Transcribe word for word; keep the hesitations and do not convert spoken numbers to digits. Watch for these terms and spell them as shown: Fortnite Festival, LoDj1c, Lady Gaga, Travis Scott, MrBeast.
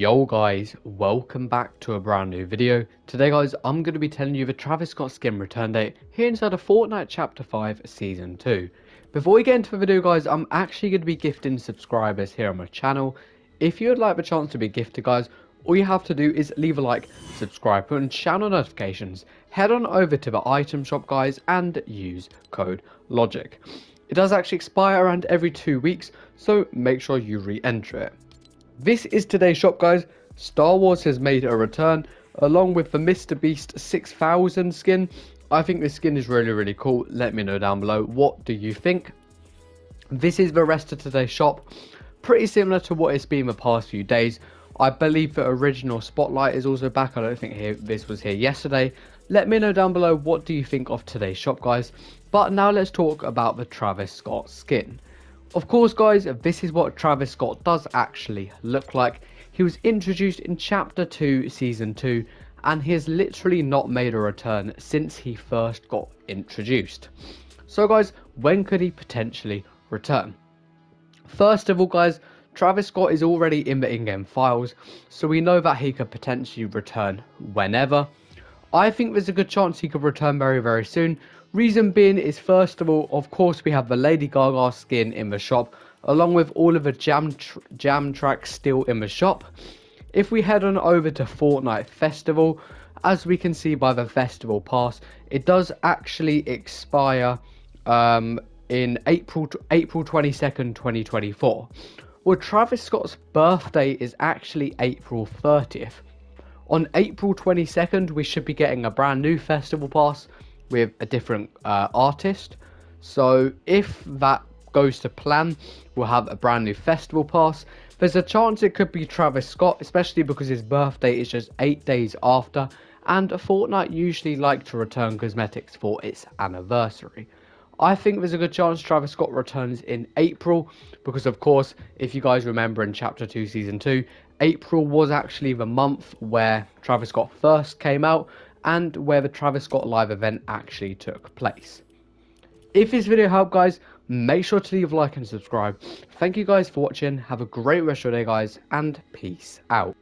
Yo guys, welcome back to a brand new video. Today guys, I'm going to be telling you the Travis Scott skin return date here inside of Fortnite chapter five season two. Before we get into the video guys, I'm actually going to be gifting subscribers here on my channel. If you would like the chance to be gifted guys, all you have to do is leave a like, subscribe button, channel notifications, head on over to the item shop guys and use code LODJ one C. It does actually expire around every two weeks, so make sure you re-enter it. This is today's shop guys. Star Wars has made a return along with the MrBeast six thousand skin. I think this skin is really really cool. Let me know down below, what do you think? This is the rest of today's shop. Pretty similar to what it's been the past few days. I believe the original Spotlight is also back. I don't think here, this was here yesterday. Let me know down below, what do you think of today's shop guys? But now let's talk about the Travis Scott skin. Of course guys, this is what Travis Scott does actually look like. He was introduced in chapter two season two and he has literally not made a return since he first got introduced. So guys, when could he potentially return? First of all guys, Travis Scott is already in the in-game files, so we know that he could potentially return whenever. I think there's a good chance he could return very very soon. Reason being is, first of all, of course we have the Lady Gaga skin in the shop along with all of the jam, tr jam tracks still in the shop. If we head on over to Fortnite Festival, as we can see by the festival pass, it does actually expire um, in April twenty-second twenty twenty-four. Well, Travis Scott's birthday is actually April thirtieth. On April twenty-second we should be getting a brand new festival pass with a different uh, artist. So if that goes to plan, we'll have a brand new festival pass. There's a chance it could be Travis Scott, especially because his birthday is just eight days after, and Fortnite usually like to return cosmetics for its anniversary. I think there's a good chance Travis Scott returns in April, because of course, if you guys remember in chapter two season two, April was actually the month where Travis Scott first came out and where the Travis Scott live event actually took place. If this video helped guys, make sure to leave a like and subscribe. Thank you guys for watching, have a great rest of your day guys, and peace out.